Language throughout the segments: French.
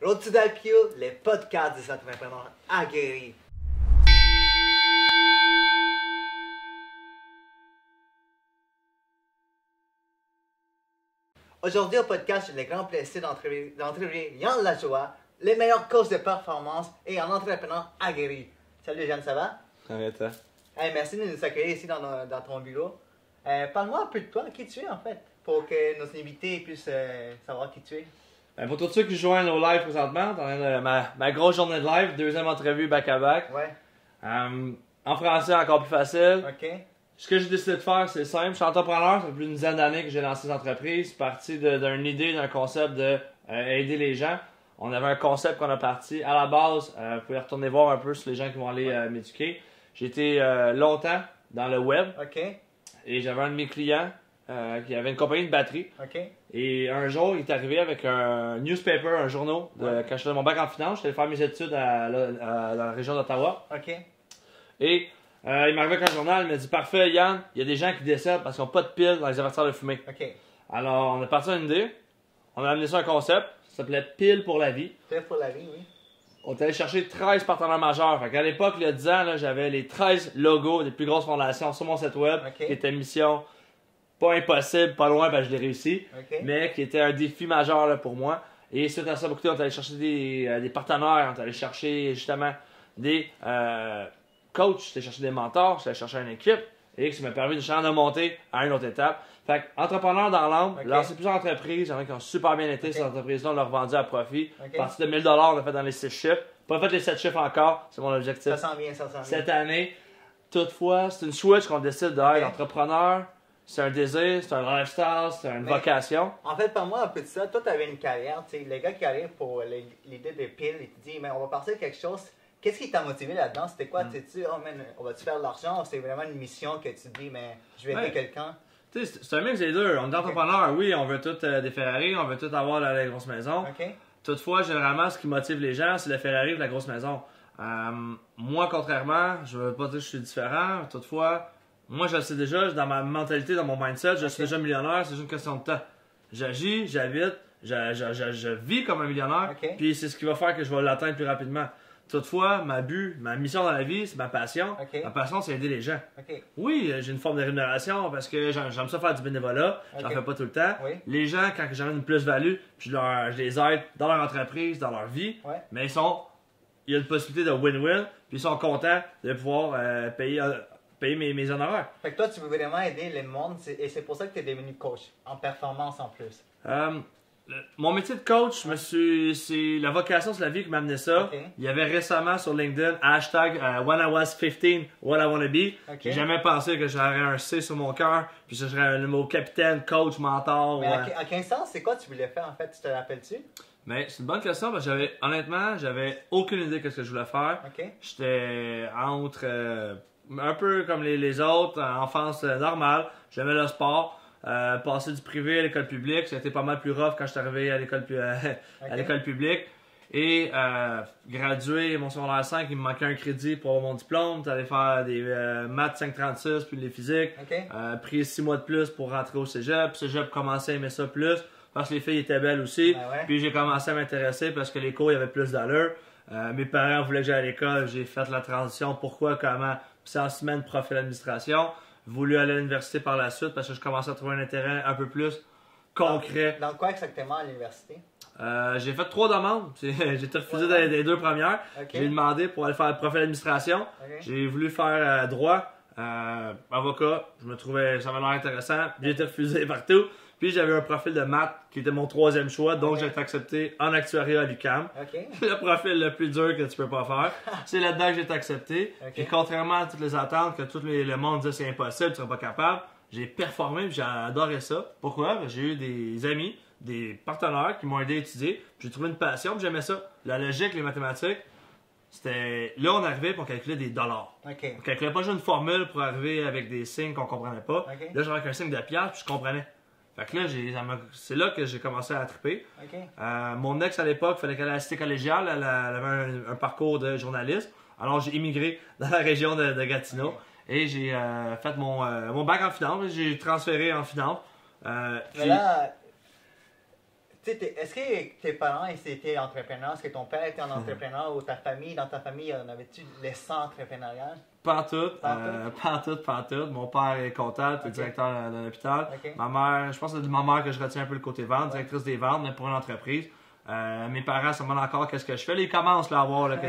Road to the IPO, les podcasts des entrepreneurs aguerris. Aujourd'hui au podcast, j'ai le grand plaisir d'entrevuer Ian Lajoie, les meilleurs coachs de performance et un entrepreneur aguerri. Salut Jeanne, ça va? Ça va et toi? Hey, merci de nous accueillir ici dans ton bureau. Parle-moi un peu de toi, qui tu es en fait, pour que nos invités puissent savoir qui tu es. Pour tous ceux qui joignent au live présentement, ma grosse journée de live, deuxième entrevue back-à-back. Ouais. En français, encore plus facile. OK. Ce que j'ai décidé de faire, c'est simple. Je suis entrepreneur, ça fait plus d'une dizaine d'années que j'ai lancé cette entreprise. Parti d'une idée, d'un concept d'aider les gens. On avait un concept qu'on a parti à la base. Vous pouvez retourner voir un peu sur les gens qui vont aller m'éduquer. J'ai été longtemps dans le web. OK. Et j'avais un de mes clients. Il avait une compagnie de batterie. Okay. Et un jour, il est arrivé avec un newspaper, un journal. Ouais. Quand je faisais mon bac en finance, j'étais faire mes études à la région d'Ottawa. Okay. Et il m'arrivait avec un journal, il m'a dit « Parfait, Yann, il y a des gens qui décèdent parce qu'ils n'ont pas de piles dans les avertisseurs de fumée. Okay. » Alors, on est parti à une idée. On a amené ça à un concept. Ça s'appelait « Pile pour la vie ». Pile pour la vie, oui. On est allé chercher 13 partenaires majeurs. Fait qu'à l'époque, il y a 10 ans, j'avais les 13 logos des plus grosses fondations sur mon site web. Okay. Qui était mission... pas impossible, pas loin, ben je l'ai réussi, okay. Mais qui était un défi majeur là, pour moi. Et suite à ça, beaucoup, on est allé chercher des partenaires, on est allé chercher justement des coachs, on est allé chercher des mentors, on est allé chercher une équipe, et ça m'a permis de monter à une autre étape. Fait entrepreneur dans l'âme, okay. Lancé plusieurs entreprises, il y en a qui ont super bien été, okay. Ces entreprises-là, on l'a revendu à profit. Okay. Parti de 1000$, on a fait dans les 6 chiffres, pas fait les 7 chiffres encore, c'est mon objectif. Ça sent bien, ça sent bien. Cette année, toutefois, c'est une switch qu'on décide d'être, okay. Entrepreneur. C'est un désir, c'est un lifestyle, c'est une vocation. En fait, pour moi, un peu de ça, toi, tu avais une carrière. T'sais, les gars qui arrivent pour l'idée de pile, ils te disent, mais on va partir de quelque chose. Qu'est-ce qui t'a motivé là-dedans? C'était quoi? T'es-tu, oh man, on va-tu faire de l'argent? C'est vraiment une mission que tu te dis, mais je vais aider quelqu'un. C'est un mix des deux. On est entrepreneur, oui, on veut tous des Ferrari, on veut tous avoir la grosse maison. Okay. Toutefois, généralement, ce qui motive les gens, c'est la Ferrari ou la grosse maison. Moi, contrairement, je ne veux pas dire que je suis différent, toutefois. Moi, je le sais déjà, dans ma mentalité, dans mon mindset, je suis déjà millionnaire, c'est juste une question de temps. J'agis, j'habite, je vis comme un millionnaire, okay. Puis c'est ce qui va faire que je vais l'atteindre plus rapidement. Toutefois, ma mission dans la vie, c'est ma passion. Okay. Ma passion, c'est aider les gens. Okay. Oui, j'ai une forme de rémunération parce que j'aime ça faire du bénévolat, okay. J'en fais pas tout le temps. Oui. Les gens, quand j'amène une plus-value, je les aide dans leur entreprise, dans leur vie, ouais. Mais il y a une possibilité de win-win, puis ils sont contents de pouvoir payer mes honoraires. Fait que toi, tu veux vraiment aider le monde et c'est pour ça que tu es devenu coach, en performance en plus. Mon métier de coach, c'est la vocation, c'est la vie qui m'a amené ça. Okay. Il y avait récemment sur LinkedIn, hashtag when I was 15, what I wanna be. Okay. J'ai jamais pensé que j'aurais un C sur mon cœur, puis je serais le mot capitaine, coach, mentor. Mais à 15 ans, c'est quoi tu voulais faire en fait? Tu te rappelles-tu? Mais c'est une bonne question parce que honnêtement, j'avais aucune idée de ce que je voulais faire. Okay. J'étais entre... un peu comme les autres, enfance normale, j'aimais le sport, passer du privé à l'école publique, c'était pas mal plus rough quand je suis arrivé à l'école okay. publique. Et gradué, mon secondaire 5, il me manquait un crédit pour avoir mon diplôme, t'allais faire des maths 536, puis les physiques, okay. Pris 6 mois de plus pour rentrer au cégep, puis cégep commençait à aimer ça plus, parce que les filles étaient belles aussi, ben ouais. Puis j'ai commencé à m'intéresser parce que les cours, il y avait plus d'allure. Mes parents voulaient que j'aille à l'école, j'ai fait la transition, pourquoi, comment. C'est en semaine profil d'administration, voulu aller à l'université par la suite parce que je commençais à trouver un intérêt un peu plus concret. Dans quoi exactement à l'université? J'ai fait 3 demandes. J'ai été refusé des 2 premières. Okay. J'ai demandé pour aller faire profil d'administration. Okay. J'ai voulu faire droit, avocat. Je me trouvais, ça m'a l'air intéressant. J'ai été refusé partout. Puis j'avais un profil de maths qui était mon 3e choix, donc okay. J'ai été accepté en actuariat à l'UQAM. Okay. Le profil le plus dur que tu peux pas faire. C'est là-dedans que j'ai été accepté. Okay. Et contrairement à toutes les attentes que tout le monde disait c'est impossible, tu seras pas capable, j'ai performé et j'ai adoré ça. Pourquoi? J'ai eu des amis, des partenaires qui m'ont aidé à étudier. J'ai trouvé une passion puis j'aimais ça. La logique, les mathématiques, c'était là on arrivait et on calculait des dollars. Okay. On calculait pas juste une formule pour arriver avec des signes qu'on comprenait pas. Okay. Là, j'avais un signe de piastre puis je comprenais. Fait que là, c'est là que j'ai commencé à triper. Okay. Mon ex à l'époque, il fallait qu'elle aille à la cité collégiale, elle avait un parcours de journaliste. Alors j'ai immigré dans la région de Gatineau, okay. Et j'ai fait mon bac en finance, j'ai transféré en finance. Mais là, Est-ce que tes parents étaient entrepreneurs? Est-ce que ton père était un entrepreneur ou ta famille, dans ta famille, en avais-tu l'essence entrepreneuriale? Pas en tout. Mon père est comptable, okay. Directeur d'un hôpital. Okay. Ma mère, je pense que c'est de ma mère que je retiens un peu le côté vente, directrice des ventes, mais pour une entreprise. Mes parents se demandent encore qu'est-ce que je fais. Là, ils commencent là, à voir, là, que,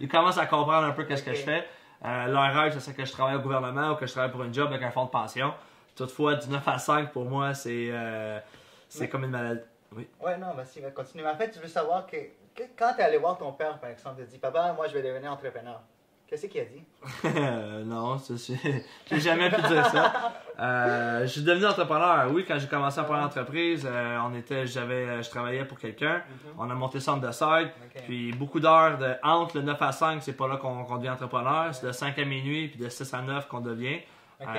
ils commencent à comprendre un peu qu'est-ce que je fais. Leur rêve, c'est que je travaille au gouvernement ou que je travaille pour une job avec un fonds de pension. Toutefois, du 9 à 5, pour moi, c'est comme une maladie. Oui. Ouais, non, vas-y, ben, continue. En fait, je veux savoir que quand tu es allé voir ton père, par exemple, tu as dit « Papa, moi, je vais devenir entrepreneur ». Qu'est-ce qu'il a dit? Non, j'ai jamais pu dire ça. Je suis devenu entrepreneur, oui, quand j'ai commencé à prendre l'entreprise, je travaillais pour quelqu'un, on a monté centre de side, puis beaucoup d'heures, entre le 9 à 5, c'est pas là qu'on devient entrepreneur, c'est de 5 à minuit, puis de 6 à 9 qu'on devient.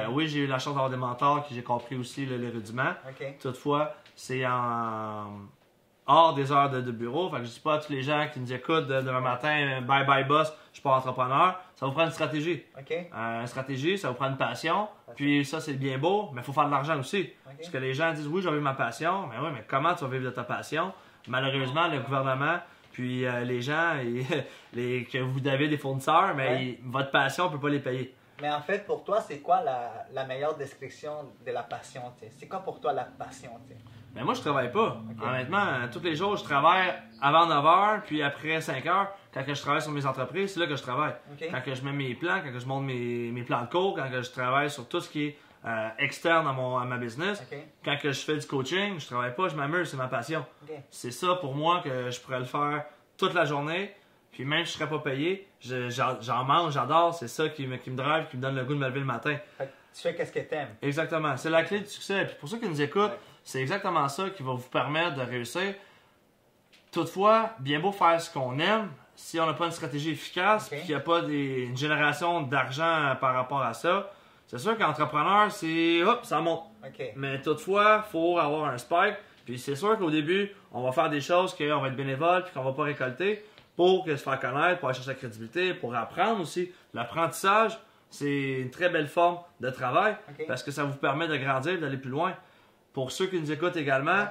Oui, j'ai eu la chance d'avoir des mentors, que j'ai compris aussi les rudiments. Toutefois, c'est hors des heures de bureau. Fait que je ne dis pas à tous les gens qui nous écoutent demain matin, bye bye boss, je suis pas entrepreneur. Ça vous prend une stratégie. Une stratégie, ça vous prend une passion. Puis ça, c'est bien beau, mais il faut faire de l'argent aussi. Parce que les gens disent, oui, je vais vivre ma passion. Mais oui, mais comment tu vas vivre de ta passion? Malheureusement, le gouvernement, puis les gens, que vous avez des fournisseurs, mais votre passion, on ne peut pas les payer. Mais en fait, pour toi, c'est quoi la meilleure description de la passion? C'est quoi pour toi la passion? Ben moi, je travaille pas. Honnêtement, tous les jours, je travaille avant 9 h, puis après 5 h, quand je travaille sur mes entreprises, c'est là que je travaille. Quand je mets mes plans, quand je monte mes plans de cours, quand je travaille sur tout ce qui est externe à ma business, quand je fais du coaching, je travaille pas, je m'amuse, c'est ma passion. C'est ça pour moi que je pourrais le faire toute la journée, puis même si je serais pas payé, j'en mange, j'adore, c'est ça qui me drive, qui me donne le goût de me lever le matin. Tu fais qu'est-ce que t'aimes. Exactement, c'est la clé du succès. Puis pour ceux qui nous écoutent, c'est exactement ça qui va vous permettre de réussir. Toutefois, bien beau faire ce qu'on aime, si on n'a pas une stratégie efficace, puis qu'il n'y a pas une génération d'argent par rapport à ça, c'est sûr qu'entrepreneur, c'est hop, ça monte. Mais toutefois, il faut avoir un spike. Puis c'est sûr qu'au début, on va faire des choses qu'on va être bénévole puis qu'on va pas récolter pour se faire connaître, pour aller chercher la crédibilité, pour apprendre aussi. L'apprentissage, c'est une très belle forme de travail parce que ça vous permet de grandir, d'aller plus loin. Pour ceux qui nous écoutent également,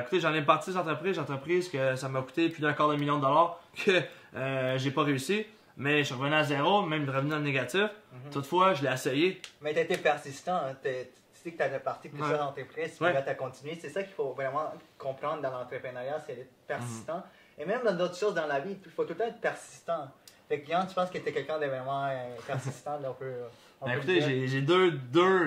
écoutez, j'en ai parti des entreprises que ça m'a coûté plus d'$250 000 que j'ai pas réussi. Mais je suis revenu à zéro, même de revenir en négatif. Toutefois, je l'ai essayé. Mais tu as été persistant, hein? Tu sais que tu as parti plusieurs entreprises, puis là, tu as continué. C'est ça qu'il faut vraiment comprendre dans l'entrepreneuriat, c'est d'être persistant. Et même dans d'autres choses dans la vie, il faut tout le temps être persistant. Fait que Ian, tu penses que tu es quelqu'un de vraiment persistant? Là, on peut écoutez, j'ai deux.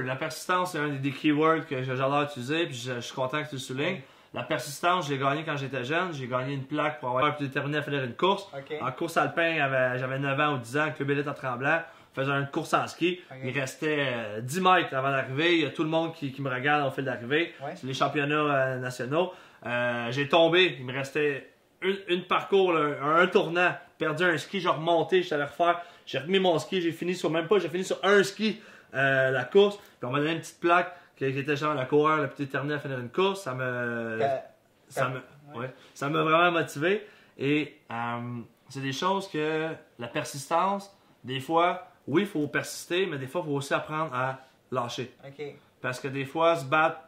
La persistance, c'est un des keywords que j'adore utiliser, puis je suis content que tu le soulignes. La persistance, j'ai gagné quand j'étais jeune. J'ai gagné une plaque pour avoir pu terminer à faire une course. En course alpine, j'avais 9 ans ou 10 ans, Club Élite à Tremblant. Je faisais une course en ski. Il restait 10 mètres avant d'arriver. Il y a tout le monde qui me regarde au fil d'arrivée. C'est les championnats nationaux. J'ai tombé. Il me restait une parcours, un tournant, perdu un ski, j'ai remonté, je savais refaire, j'ai remis mon ski, j'ai fini sur, même pas, j'ai fini sur un ski la course, puis on m'a donné une petite plaque qui était genre la coureur la plus déterminée à finir une course, ça m'a vraiment motivé et c'est des choses que la persistance, des fois, oui, il faut persister, mais des fois, il faut aussi apprendre à lâcher. Parce que des fois, se battre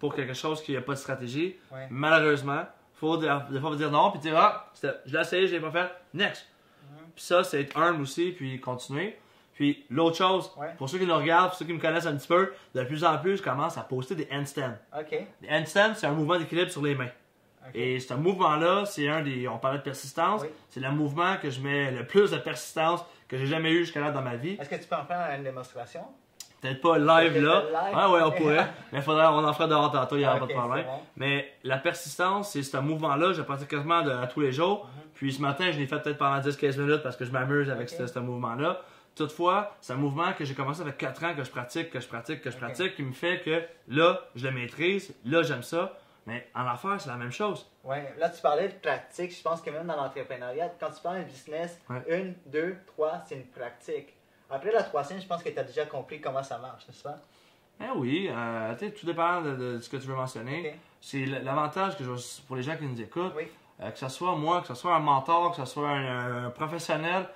pour quelque chose qui n'a pas de stratégie, malheureusement, faut des fois dire non, puis dire ah, je l'ai essayé, je l'ai pas fait, next. Puis ça, c'est être humble aussi, puis continuer. Puis l'autre chose, pour ceux qui nous regardent, pour ceux qui me connaissent un petit peu, de plus en plus, je commence à poster des handstands. Les handstands, c'est un mouvement d'équilibre sur les mains. Et ce mouvement-là, c'est un des. On parlait de persistance, c'est le mouvement que je mets le plus de persistance que j'ai jamais eu jusqu'à là dans ma vie. Est-ce que tu peux en faire une démonstration? Peut-être pas live là, on pourrait, mais on en ferait dehors tantôt, il n'y aura pas de problème. Mais la persistance, c'est ce mouvement-là, je pratique quasiment à tous les jours. Puis ce matin, je l'ai fait peut-être pendant 10-15 minutes parce que je m'amuse avec ce mouvement-là. Toutefois, c'est un mouvement que j'ai commencé avec 4 ans, que je pratique, qui me fait que là, je le maîtrise, là, j'aime ça. Mais en affaires, c'est la même chose. Oui, là, tu parlais de pratique, je pense que même dans l'entrepreneuriat, quand tu parles de business, 1, 2, 3, c'est une pratique. Après la 3e, je pense que tu as déjà compris comment ça marche, n'est-ce pas? Ben oui, tout dépend de ce que tu veux mentionner. C'est l'avantage que pour les gens qui nous écoutent, que ce soit moi, que ce soit un mentor, que ce soit un professionnel,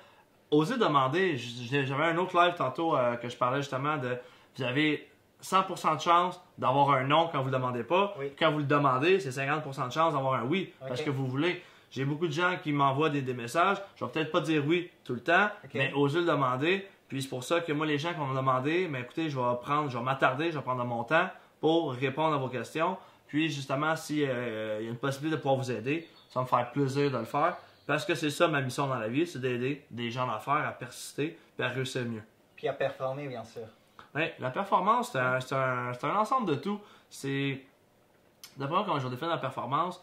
osez demander. J'avais un autre live tantôt que je parlais justement de vous avez 100% de chance d'avoir un non quand vous ne le demandez pas. Oui. Quand vous le demandez, c'est 50% de chance d'avoir un oui, okay, parce que vous voulez. J'ai beaucoup de gens qui m'envoient des messages. Je ne vais peut-être pas dire oui tout le temps, okay, mais osez le demander. Puis c'est pour ça que moi, les gens qui m'ont demandé, mais écoutez, je vais m'attarder, je vais prendre mon temps pour répondre à vos questions. Puis justement, s'il y a une possibilité de pouvoir vous aider, ça va me faire plaisir de le faire. Parce que c'est ça ma mission dans la vie, c'est d'aider des gens d'affaires à persister et à réussir mieux. Puis à performer, bien sûr. Oui, la performance, c'est un ensemble de tout. C'est, d'abord, quand je définis la performance,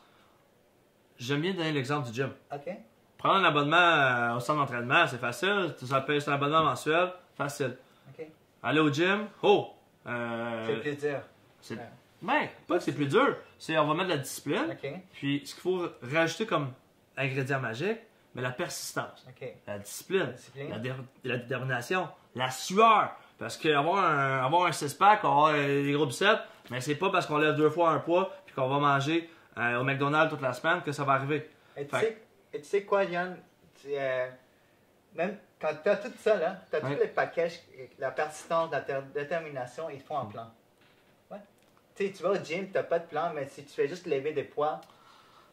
j'aime bien donner l'exemple du gym. OK. Prendre un abonnement au centre d'entraînement, c'est facile. C'est un abonnement mensuel, facile. OK. Aller au gym, oh! C'est plus dur. C'est, ben, pas que c'est plus dur. C'est, on va mettre de la discipline. OK. Puis, ce qu'il faut rajouter comme ingrédient magique, mais la persistance, okay, la discipline, la détermination, la sueur. Parce qu'avoir un six-pack, avoir des gros biceps, mais c'est pas parce qu'on lève deux fois un poids puis qu'on va manger au McDonald's toute la semaine que ça va arriver. Et tu sais quoi, Yann? Même quand tu as tout ça, tu as, ouais, tous les packages, la persistance, la détermination, ils font un plan. Ouais. Tu vas au gym, tu n'as pas de plan, mais si tu fais juste lever des poids.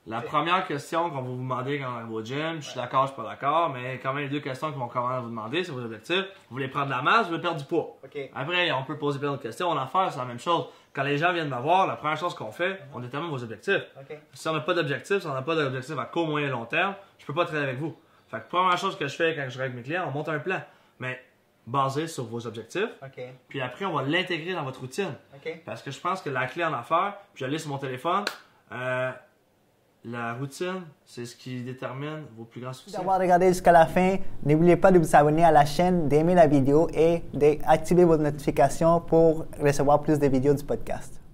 La première question qu'on va vous demander quand on arrive au gym, je suis d'accord, je suis pas d'accord, mais quand même les deux questions qu'on va vous demander, c'est vos objectifs. Vous voulez prendre de la masse, vous voulez perdre du poids. Okay. Après, on peut poser plein d'autres questions. En affaires, c'est la même chose. Quand les gens viennent me voir, la première chose qu'on fait, on détermine vos objectifs. Okay. Si on n'a pas d'objectif, si on n'a pas d'objectif à court, moyen, long terme, je peux pas travailler avec vous. Fait que première chose que je fais quand je travaille avec mes clients, on monte un plan, mais basé sur vos objectifs. Okay. Puis après, on va l'intégrer dans votre routine. Okay. Parce que je pense que la clé en affaires, puis j'allais sur mon téléphone. La routine, c'est ce qui détermine vos plus grands succès. Merci d'avoir regardé jusqu'à la fin. N'oubliez pas de vous abonner à la chaîne, d'aimer la vidéo et d'activer vos notifications pour recevoir plus de vidéos du podcast.